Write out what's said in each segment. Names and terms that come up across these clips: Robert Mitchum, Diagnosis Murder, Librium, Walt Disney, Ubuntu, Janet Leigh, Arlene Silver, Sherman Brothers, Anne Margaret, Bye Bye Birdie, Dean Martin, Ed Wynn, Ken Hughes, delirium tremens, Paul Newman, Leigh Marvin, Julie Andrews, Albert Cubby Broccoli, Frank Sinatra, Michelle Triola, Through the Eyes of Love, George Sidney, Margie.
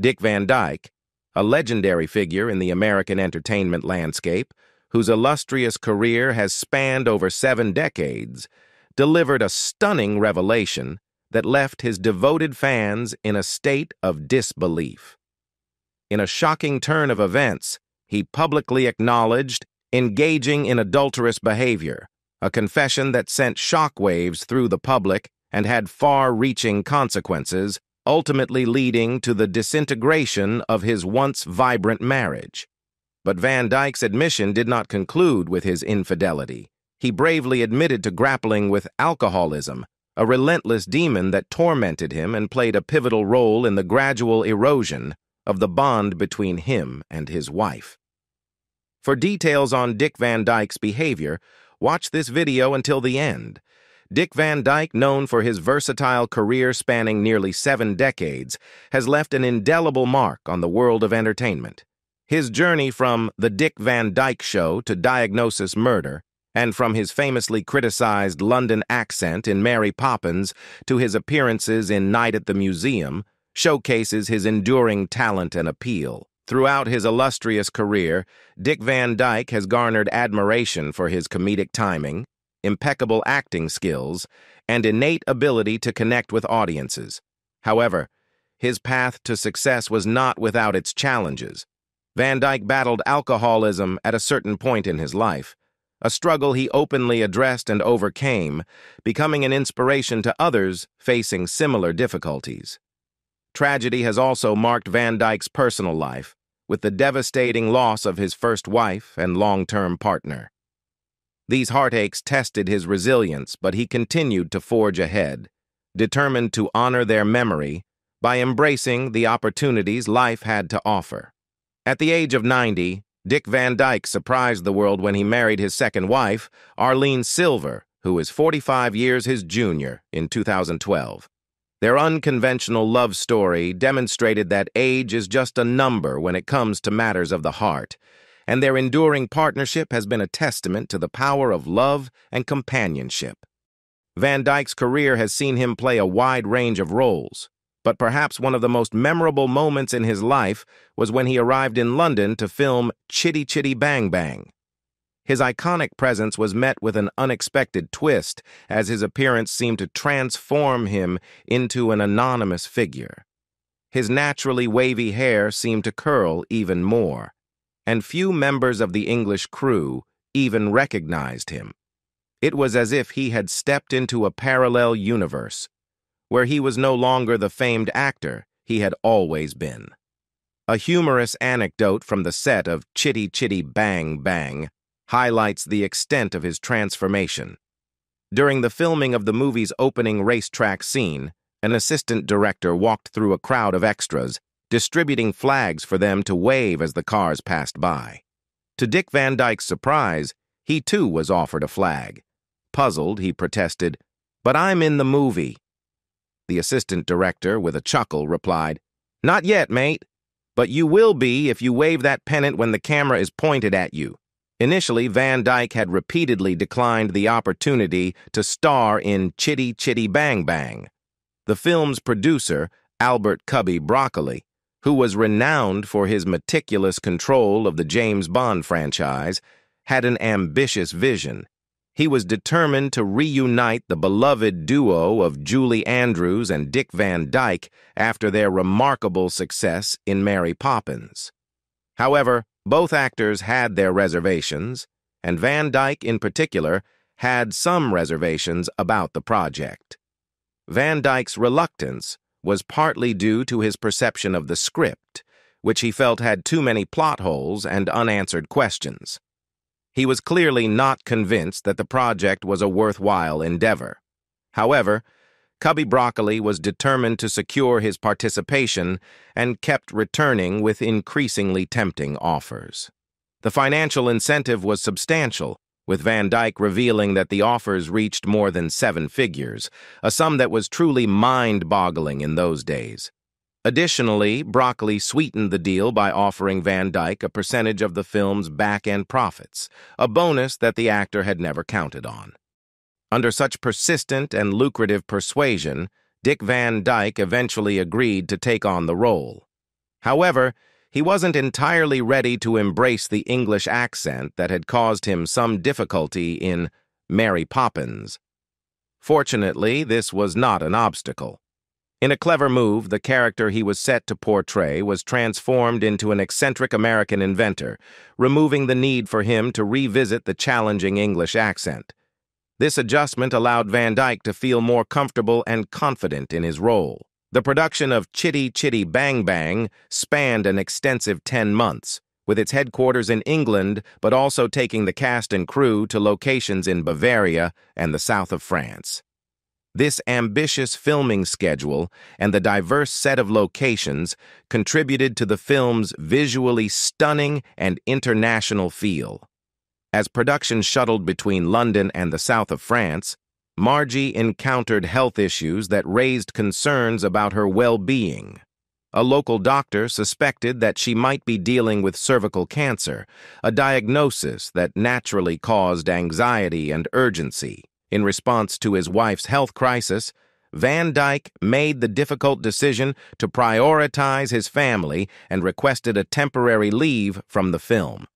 Dick Van Dyke, a legendary figure in the American entertainment landscape, whose illustrious career has spanned over 7 decades, delivered a stunning revelation that left his devoted fans in a state of disbelief. In a shocking turn of events, he publicly acknowledged engaging in adulterous behavior, a confession that sent shockwaves through the public and had far-reaching consequences, ultimately leading to the disintegration of his once vibrant marriage. But Van Dyke's admission did not conclude with his infidelity. He bravely admitted to grappling with alcoholism, a relentless demon that tormented him and played a pivotal role in the gradual erosion of the bond between him and his wife. For details on Dick Van Dyke's behavior, watch this video until the end. Dick Van Dyke, known for his versatile career spanning nearly 7 decades, has left an indelible mark on the world of entertainment. His journey from The Dick Van Dyke Show to Diagnosis Murder, and from his famously criticized London accent in Mary Poppins to his appearances in Night at the Museum, showcases his enduring talent and appeal. Throughout his illustrious career, Dick Van Dyke has garnered admiration for his comedic timing, impeccable acting skills, and innate ability to connect with audiences. However, his path to success was not without its challenges. Van Dyke battled alcoholism at a certain point in his life, a struggle he openly addressed and overcame, becoming an inspiration to others facing similar difficulties. Tragedy has also marked Van Dyke's personal life, with the devastating loss of his first wife and long-term partner. These heartaches tested his resilience, but he continued to forge ahead, determined to honor their memory by embracing the opportunities life had to offer. At the age of 90, Dick Van Dyke surprised the world when he married his second wife, Arlene Silver, who is 45 years his junior, in 2012. Their unconventional love story demonstrated that age is just a number when it comes to matters of the heart, and their enduring partnership has been a testament to the power of love and companionship. Van Dyke's career has seen him play a wide range of roles, but perhaps one of the most memorable moments in his life was when he arrived in London to film Chitty Chitty Bang Bang. His iconic presence was met with an unexpected twist, as his appearance seemed to transform him into an anonymous figure. His naturally wavy hair seemed to curl even more, and few members of the English crew even recognized him. It was as if he had stepped into a parallel universe, where he was no longer the famed actor he had always been. A humorous anecdote from the set of Chitty Chitty Bang Bang highlights the extent of his transformation. During the filming of the movie's opening racetrack scene, an assistant director walked through a crowd of extras, distributing flags for them to wave as the cars passed by. To Dick Van Dyke's surprise, he too was offered a flag. Puzzled, he protested, "But I'm in the movie." The assistant director, with a chuckle, replied, "Not yet, mate, but you will be if you wave that pennant when the camera is pointed at you." Initially, Van Dyke had repeatedly declined the opportunity to star in Chitty Chitty Bang Bang. The film's producer, Albert Cubby Broccoli, who was renowned for his meticulous control of the James Bond franchise, had an ambitious vision. He was determined to reunite the beloved duo of Julie Andrews and Dick Van Dyke after their remarkable success in Mary Poppins. However, both actors had their reservations, and Van Dyke in particular had some reservations about the project. Van Dyke's reluctance was partly due to his perception of the script, which he felt had too many plot holes and unanswered questions. He was clearly not convinced that the project was a worthwhile endeavor. However, Cubby Broccoli was determined to secure his participation and kept returning with increasingly tempting offers. The financial incentive was substantial, with Van Dyke revealing that the offers reached more than 7 figures, a sum that was truly mind-boggling in those days. Additionally, Broccoli sweetened the deal by offering Van Dyke a percentage of the film's back-end profits, a bonus that the actor had never counted on. Under such persistent and lucrative persuasion, Dick Van Dyke eventually agreed to take on the role. However, he wasn't entirely ready to embrace the English accent that had caused him some difficulty in Mary Poppins. Fortunately, this was not an obstacle. In a clever move, the character he was set to portray was transformed into an eccentric American inventor, removing the need for him to revisit the challenging English accent. This adjustment allowed Van Dyke to feel more comfortable and confident in his role. The production of Chitty Chitty Bang Bang spanned an extensive 10 months, with its headquarters in England, but also taking the cast and crew to locations in Bavaria and the south of France. This ambitious filming schedule and the diverse set of locations contributed to the film's visually stunning and international feel. As production shuttled between London and the south of France, Margie encountered health issues that raised concerns about her well-being. A local doctor suspected that she might be dealing with cervical cancer, a diagnosis that naturally caused anxiety and urgency. In response to his wife's health crisis, Van Dyke made the difficult decision to prioritize his family and requested a temporary leave from the film.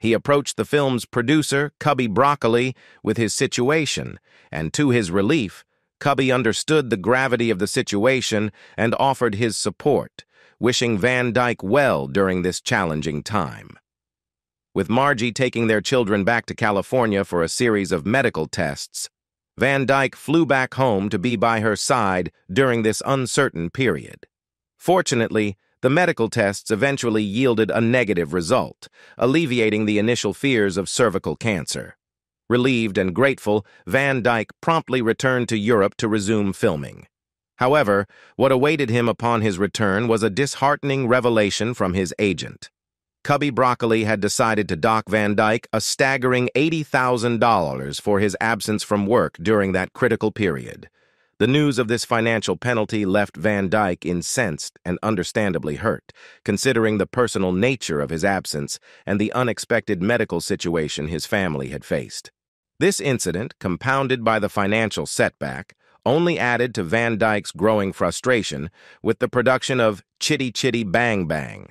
He approached the film's producer, Cubby Broccoli, with his situation, and to his relief, Cubby understood the gravity of the situation and offered his support, wishing Van Dyke well during this challenging time. With Margie taking their children back to California for a series of medical tests, Van Dyke flew back home to be by her side during this uncertain period. Fortunately, the medical tests eventually yielded a negative result, alleviating the initial fears of cervical cancer. Relieved and grateful, Van Dyke promptly returned to Europe to resume filming. However, what awaited him upon his return was a disheartening revelation from his agent. Cubby Broccoli had decided to dock Van Dyke a staggering $80,000 for his absence from work during that critical period. The news of this financial penalty left Van Dyke incensed and understandably hurt, considering the personal nature of his absence and the unexpected medical situation his family had faced. This incident, compounded by the financial setback, only added to Van Dyke's growing frustration with the production of Chitty Chitty Bang Bang.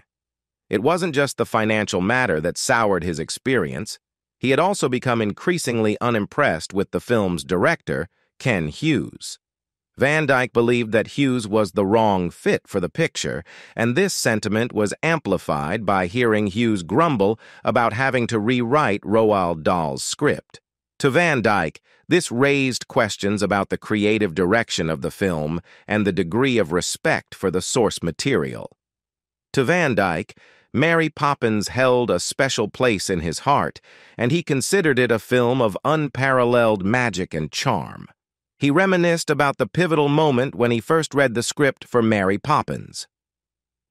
It wasn't just the financial matter that soured his experience. He had also become increasingly unimpressed with the film's director, Ken Hughes. Van Dyke believed that Hughes was the wrong fit for the picture, and this sentiment was amplified by hearing Hughes grumble about having to rewrite Roald Dahl's script. To Van Dyke, this raised questions about the creative direction of the film and the degree of respect for the source material. To Van Dyke, Mary Poppins held a special place in his heart, and he considered it a film of unparalleled magic and charm. He reminisced about the pivotal moment when he first read the script for Mary Poppins.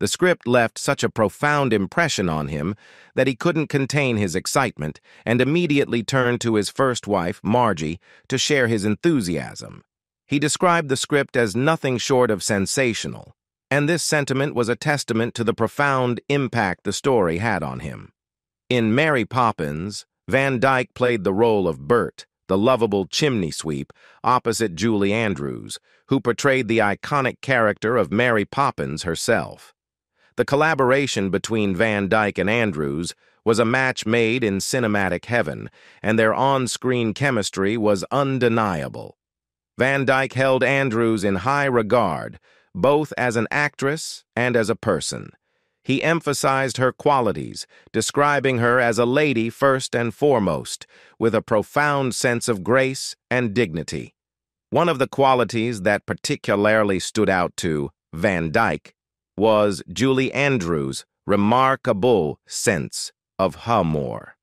The script left such a profound impression on him that he couldn't contain his excitement and immediately turned to his first wife, Margie, to share his enthusiasm. He described the script as nothing short of sensational, and this sentiment was a testament to the profound impact the story had on him. In Mary Poppins, Van Dyke played the role of Bert, the lovable chimney sweep, opposite Julie Andrews, who portrayed the iconic character of Mary Poppins herself. The collaboration between Van Dyke and Andrews was a match made in cinematic heaven, and their on-screen chemistry was undeniable. Van Dyke held Andrews in high regard, both as an actress and as a person. He emphasized her qualities, describing her as a lady first and foremost, with a profound sense of grace and dignity. One of the qualities that particularly stood out to Van Dyke was Julie Andrews' remarkable sense of humor.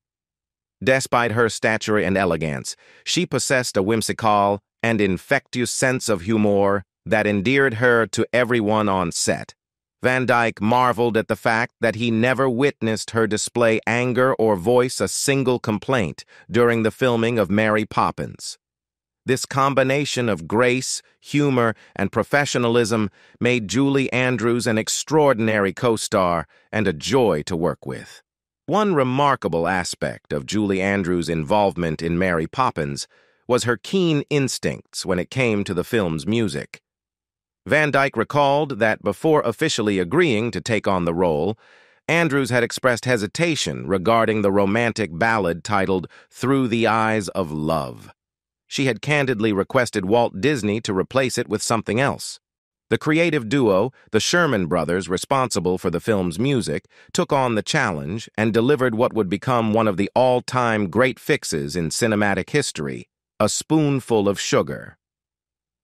Despite her stature and elegance, she possessed a whimsical and infectious sense of humor that endeared her to everyone on set. Van Dyke marveled at the fact that he never witnessed her display anger or voice a single complaint during the filming of Mary Poppins. This combination of grace, humor, and professionalism made Julie Andrews an extraordinary co-star and a joy to work with. One remarkable aspect of Julie Andrews' involvement in Mary Poppins was her keen instincts when it came to the film's music. Van Dyke recalled that before officially agreeing to take on the role, Andrews had expressed hesitation regarding the romantic ballad titled Through the Eyes of Love. She had candidly requested Walt Disney to replace it with something else. The creative duo, the Sherman Brothers, responsible for the film's music, took on the challenge and delivered what would become one of the all-time great fixes in cinematic history, A Spoonful of Sugar.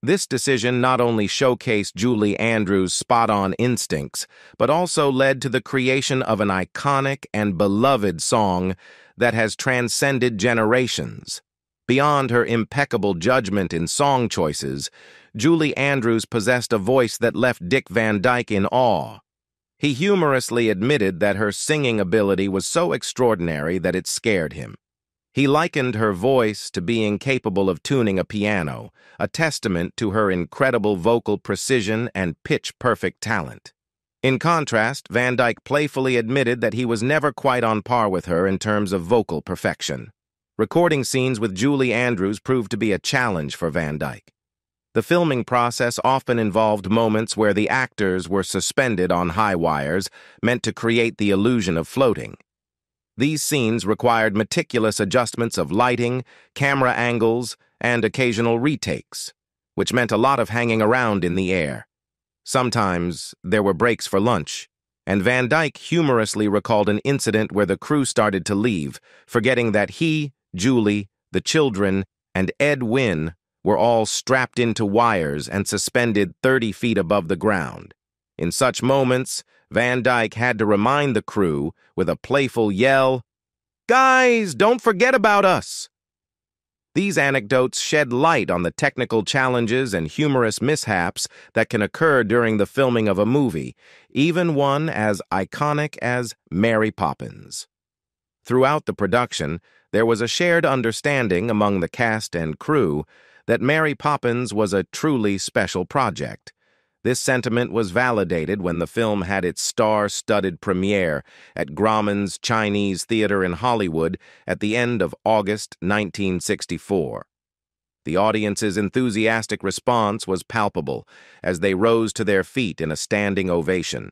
This decision not only showcased Julie Andrews' spot-on instincts, but also led to the creation of an iconic and beloved song that has transcended generations. Beyond her impeccable judgment in song choices, Julie Andrews possessed a voice that left Dick Van Dyke in awe. He humorously admitted that her singing ability was so extraordinary that it scared him. He likened her voice to being capable of tuning a piano, a testament to her incredible vocal precision and pitch-perfect talent. In contrast, Van Dyke playfully admitted that he was never quite on par with her in terms of vocal perfection. Recording scenes with Julie Andrews proved to be a challenge for Van Dyke. The filming process often involved moments where the actors were suspended on high wires, meant to create the illusion of floating. These scenes required meticulous adjustments of lighting, camera angles, and occasional retakes, which meant a lot of hanging around in the air. Sometimes there were breaks for lunch, and Van Dyke humorously recalled an incident where the crew started to leave, forgetting that he, Julie, the children, and Ed Wynn were all strapped into wires and suspended 30 feet above the ground. In such moments, Van Dyke had to remind the crew with a playful yell, "Guys, don't forget about us!" These anecdotes shed light on the technical challenges and humorous mishaps that can occur during the filming of a movie, even one as iconic as Mary Poppins. Throughout the production, there was a shared understanding among the cast and crew that Mary Poppins was a truly special project. This sentiment was validated when the film had its star-studded premiere at Grauman's Chinese Theater in Hollywood at the end of August 1964. The audience's enthusiastic response was palpable as they rose to their feet in a standing ovation.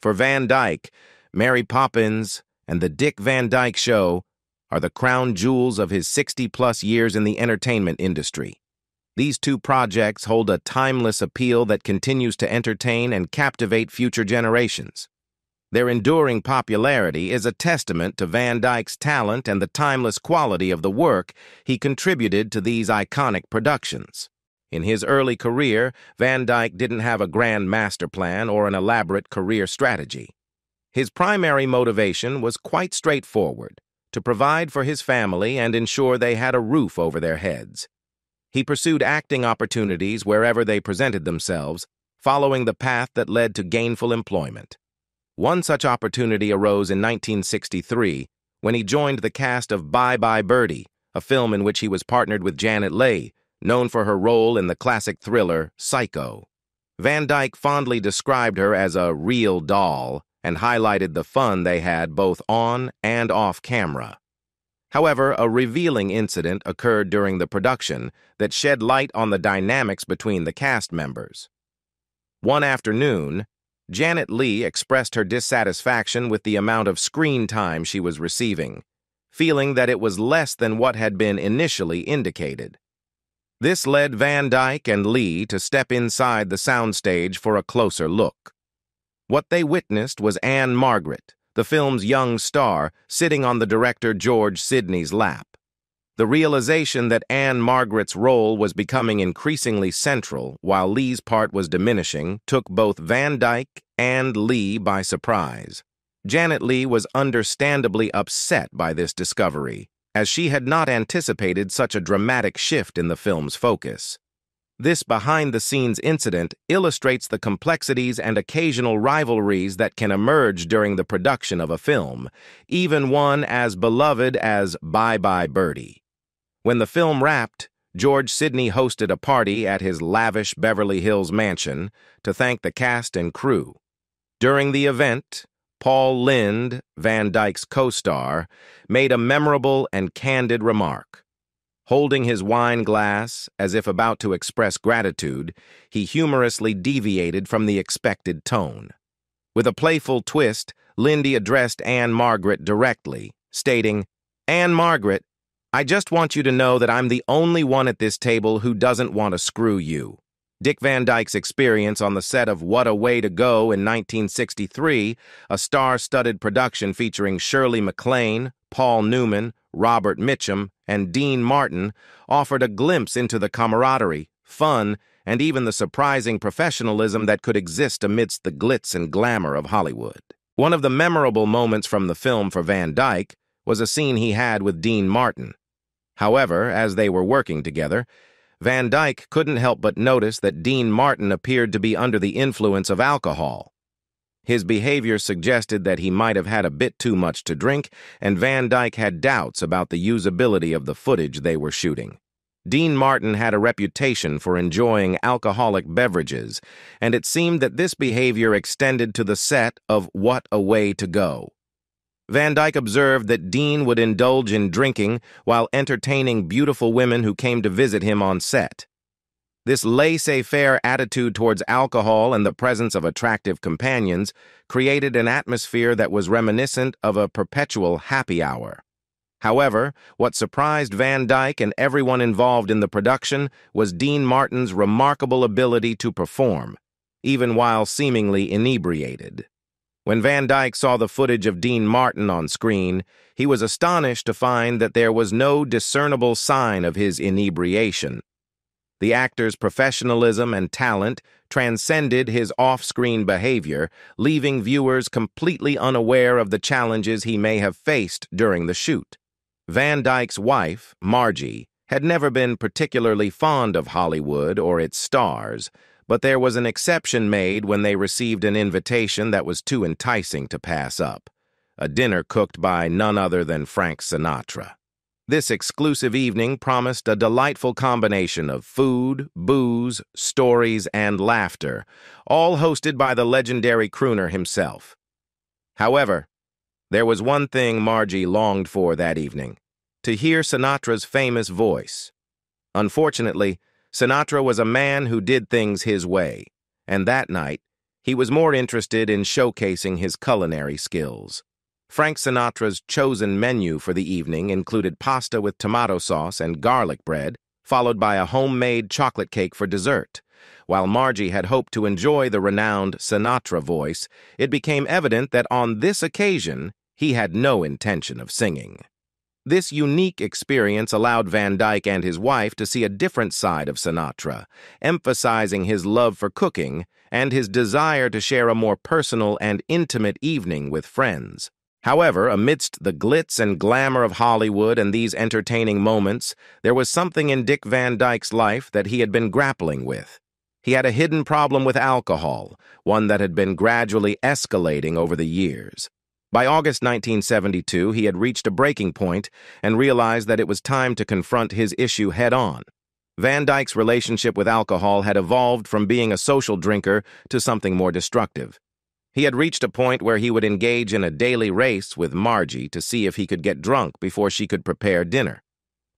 For Van Dyke, Mary Poppins and The Dick Van Dyke Show are the crown jewels of his 60-plus years in the entertainment industry. These two projects hold a timeless appeal that continues to entertain and captivate future generations. Their enduring popularity is a testament to Van Dyke's talent and the timeless quality of the work he contributed to these iconic productions. In his early career, Van Dyke didn't have a grand master plan or an elaborate career strategy. His primary motivation was quite straightforward, to provide for his family and ensure they had a roof over their heads. He pursued acting opportunities wherever they presented themselves, following the path that led to gainful employment. One such opportunity arose in 1963 when he joined the cast of Bye Bye Birdie, a film in which he was partnered with Janet Leigh, known for her role in the classic thriller Psycho. Van Dyke fondly described her as a real doll, and highlighted the fun they had both on and off camera. However, a revealing incident occurred during the production that shed light on the dynamics between the cast members. One afternoon, Janet Leigh expressed her dissatisfaction with the amount of screen time she was receiving, feeling that it was less than what had been initially indicated. This led Van Dyke and Leigh to step inside the soundstage for a closer look. What they witnessed was Anne Margaret, the film's young star, sitting on the director George Sidney's lap. The realization that Anne Margaret's role was becoming increasingly central while Leigh's part was diminishing took both Van Dyke and Leigh by surprise. Janet Leigh was understandably upset by this discovery, as she had not anticipated such a dramatic shift in the film's focus. This behind-the-scenes incident illustrates the complexities and occasional rivalries that can emerge during the production of a film, even one as beloved as Bye Bye Birdie. When the film wrapped, George Sidney hosted a party at his lavish Beverly Hills mansion to thank the cast and crew. During the event, Paul Lynde, Van Dyke's co-star, made a memorable and candid remark. Holding his wine glass, as if about to express gratitude, he humorously deviated from the expected tone. With a playful twist, Lynde addressed Anne Margaret directly, stating, "Anne Margaret, I just want you to know that I'm the only one at this table who doesn't want to screw you." Dick Van Dyke's experience on the set of What a Way to Go in 1963, a star-studded production featuring Shirley MacLaine, Paul Newman, Robert Mitchum, and Dean Martin, offered a glimpse into the camaraderie, fun, and even the surprising professionalism that could exist amidst the glitz and glamour of Hollywood. One of the memorable moments from the film for Van Dyke was a scene he had with Dean Martin. However, as they were working together, Van Dyke couldn't help but notice that Dean Martin appeared to be under the influence of alcohol. His behavior suggested that he might have had a bit too much to drink, and Van Dyke had doubts about the usability of the footage they were shooting. Dean Martin had a reputation for enjoying alcoholic beverages, and it seemed that this behavior extended to the set of What a Way to Go. Van Dyke observed that Dean would indulge in drinking while entertaining beautiful women who came to visit him on set. This laissez-faire attitude towards alcohol and the presence of attractive companions created an atmosphere that was reminiscent of a perpetual happy hour. However, what surprised Van Dyke and everyone involved in the production was Dean Martin's remarkable ability to perform, even while seemingly inebriated. When Van Dyke saw the footage of Dean Martin on screen, he was astonished to find that there was no discernible sign of his inebriation. The actor's professionalism and talent transcended his off-screen behavior, leaving viewers completely unaware of the challenges he may have faced during the shoot. Van Dyke's wife, Margie, had never been particularly fond of Hollywood or its stars, but there was an exception made when they received an invitation that was too enticing to pass up, a dinner cooked by none other than Frank Sinatra. This exclusive evening promised a delightful combination of food, booze, stories, and laughter, all hosted by the legendary crooner himself. However, there was one thing Margie longed for that evening: to hear Sinatra's famous voice. Unfortunately, Sinatra was a man who did things his way, and that night, he was more interested in showcasing his culinary skills. Frank Sinatra's chosen menu for the evening included pasta with tomato sauce and garlic bread, followed by a homemade chocolate cake for dessert. While Margie had hoped to enjoy the renowned Sinatra voice, it became evident that on this occasion, he had no intention of singing. This unique experience allowed Van Dyke and his wife to see a different side of Sinatra, emphasizing his love for cooking and his desire to share a more personal and intimate evening with friends. However, amidst the glitz and glamour of Hollywood and these entertaining moments, there was something in Dick Van Dyke's life that he had been grappling with. He had a hidden problem with alcohol, one that had been gradually escalating over the years. By August 1972, he had reached a breaking point and realized that it was time to confront his issue head-on. Van Dyke's relationship with alcohol had evolved from being a social drinker to something more destructive. He had reached a point where he would engage in a daily race with Margie to see if he could get drunk before she could prepare dinner.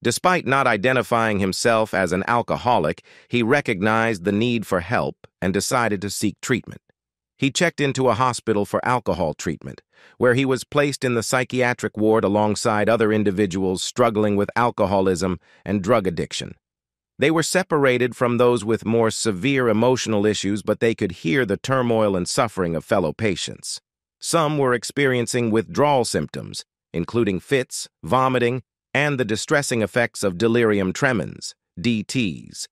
Despite not identifying himself as an alcoholic, he recognized the need for help and decided to seek treatment. He checked into a hospital for alcohol treatment, where he was placed in the psychiatric ward alongside other individuals struggling with alcoholism and drug addiction. They were separated from those with more severe emotional issues, but they could hear the turmoil and suffering of fellow patients. Some were experiencing withdrawal symptoms, including fits, vomiting, and the distressing effects of delirium tremens, DTs.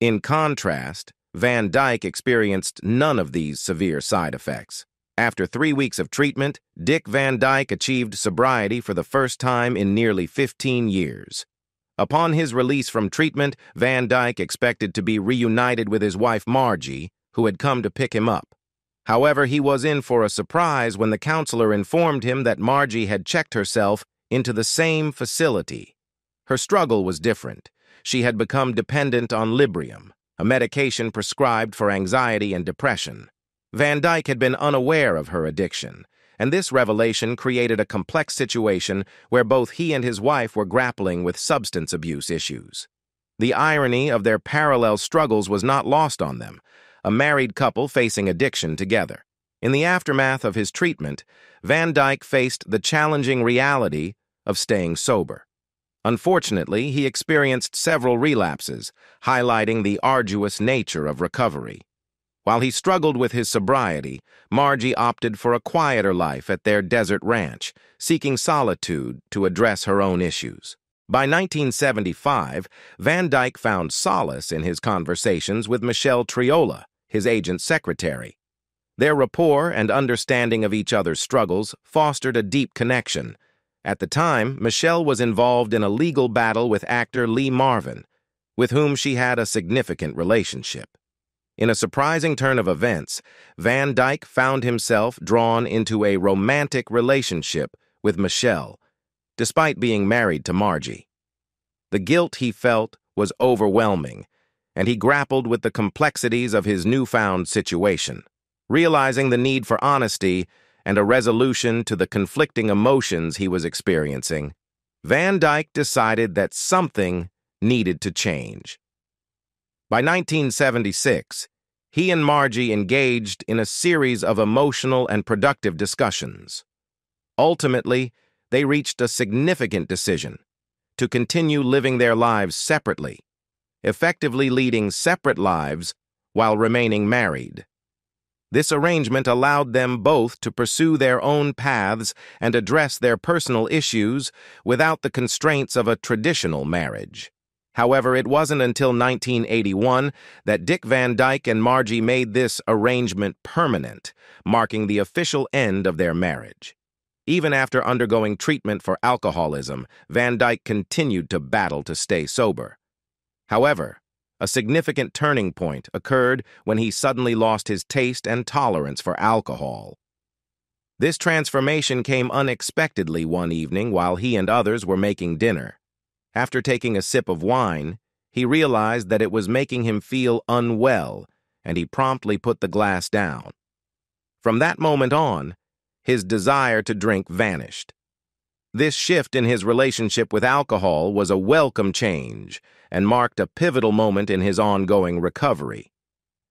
In contrast, Van Dyke experienced none of these severe side effects. After 3 weeks of treatment, Dick Van Dyke achieved sobriety for the first time in nearly 15 years. Upon his release from treatment, Van Dyke expected to be reunited with his wife Margie, who had come to pick him up. However, he was in for a surprise when the counselor informed him that Margie had checked herself into the same facility. Her struggle was different. She had become dependent on Librium, a medication prescribed for anxiety and depression. Van Dyke had been unaware of her addiction, and this revelation created a complex situation where both he and his wife were grappling with substance abuse issues. The irony of their parallel struggles was not lost on them, a married couple facing addiction together. In the aftermath of his treatment, Van Dyke faced the challenging reality of staying sober. Unfortunately, he experienced several relapses, highlighting the arduous nature of recovery. While he struggled with his sobriety, Margie opted for a quieter life at their desert ranch, seeking solitude to address her own issues. By 1975, Van Dyke found solace in his conversations with Michelle Triola, his agent's secretary. Their rapport and understanding of each other's struggles fostered a deep connection. At the time, Michelle was involved in a legal battle with actor Leigh Marvin, with whom she had a significant relationship. In a surprising turn of events, Van Dyke found himself drawn into a romantic relationship with Michelle, despite being married to Margie. The guilt he felt was overwhelming, and he grappled with the complexities of his newfound situation, realizing the need for honesty and a resolution to the conflicting emotions he was experiencing. Van Dyke decided that something needed to change. By 1976, he and Margie engaged in a series of emotional and productive discussions. Ultimately, they reached a significant decision to continue living their lives separately, effectively leading separate lives while remaining married. This arrangement allowed them both to pursue their own paths and address their personal issues without the constraints of a traditional marriage. However, it wasn't until 1981 that Dick Van Dyke and Margie made this arrangement permanent, marking the official end of their marriage. Even after undergoing treatment for alcoholism, Van Dyke continued to battle to stay sober. However, a significant turning point occurred when he suddenly lost his taste and tolerance for alcohol. This transformation came unexpectedly one evening while he and others were making dinner. After taking a sip of wine, he realized that it was making him feel unwell, and he promptly put the glass down. From that moment on, his desire to drink vanished. This shift in his relationship with alcohol was a welcome change and marked a pivotal moment in his ongoing recovery.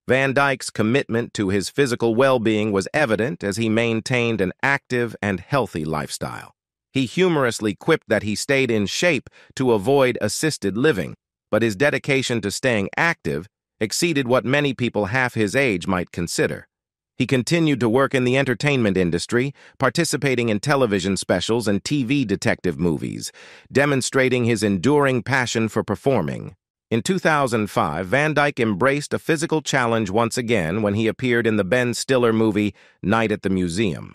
Van Dyke's commitment to his physical well-being was evident as he maintained an active and healthy lifestyle. He humorously quipped that he stayed in shape to avoid assisted living, but his dedication to staying active exceeded what many people half his age might consider. He continued to work in the entertainment industry, participating in television specials and TV detective movies, demonstrating his enduring passion for performing. In 2005, Van Dyke embraced a physical challenge once again when he appeared in the Ben Stiller movie Night at the Museum.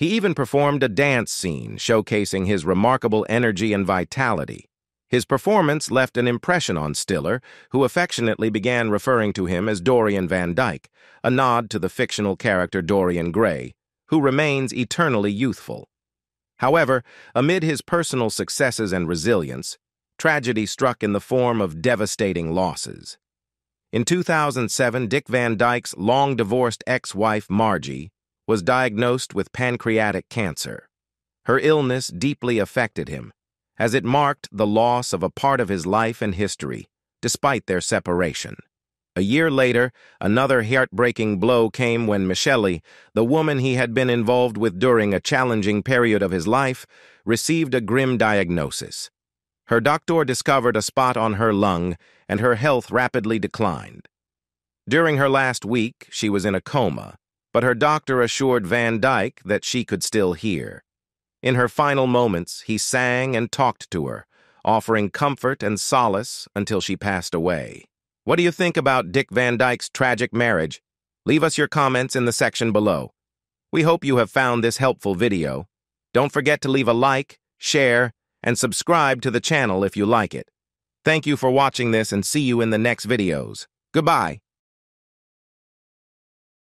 He even performed a dance scene, showcasing his remarkable energy and vitality. His performance left an impression on Stiller, who affectionately began referring to him as Dorian Van Dyke, a nod to the fictional character Dorian Gray, who remains eternally youthful. However, amid his personal successes and resilience, tragedy struck in the form of devastating losses. In 2007, Dick Van Dyke's long-divorced ex-wife Margie was diagnosed with pancreatic cancer. Her illness deeply affected him, as it marked the loss of a part of his life and history, despite their separation. A year later, another heartbreaking blow came when Michelle, the woman he had been involved with during a challenging period of his life, received a grim diagnosis. Her doctor discovered a spot on her lung, and her health rapidly declined. During her last week, she was in a coma, but her doctor assured Van Dyke that she could still hear. In her final moments, he sang and talked to her, offering comfort and solace until she passed away. What do you think about Dick Van Dyke's tragic marriage? Leave us your comments in the section below. We hope you have found this helpful video. Don't forget to leave a like, share, and subscribe to the channel if you like it. Thank you for watching this and see you in the next videos. Goodbye.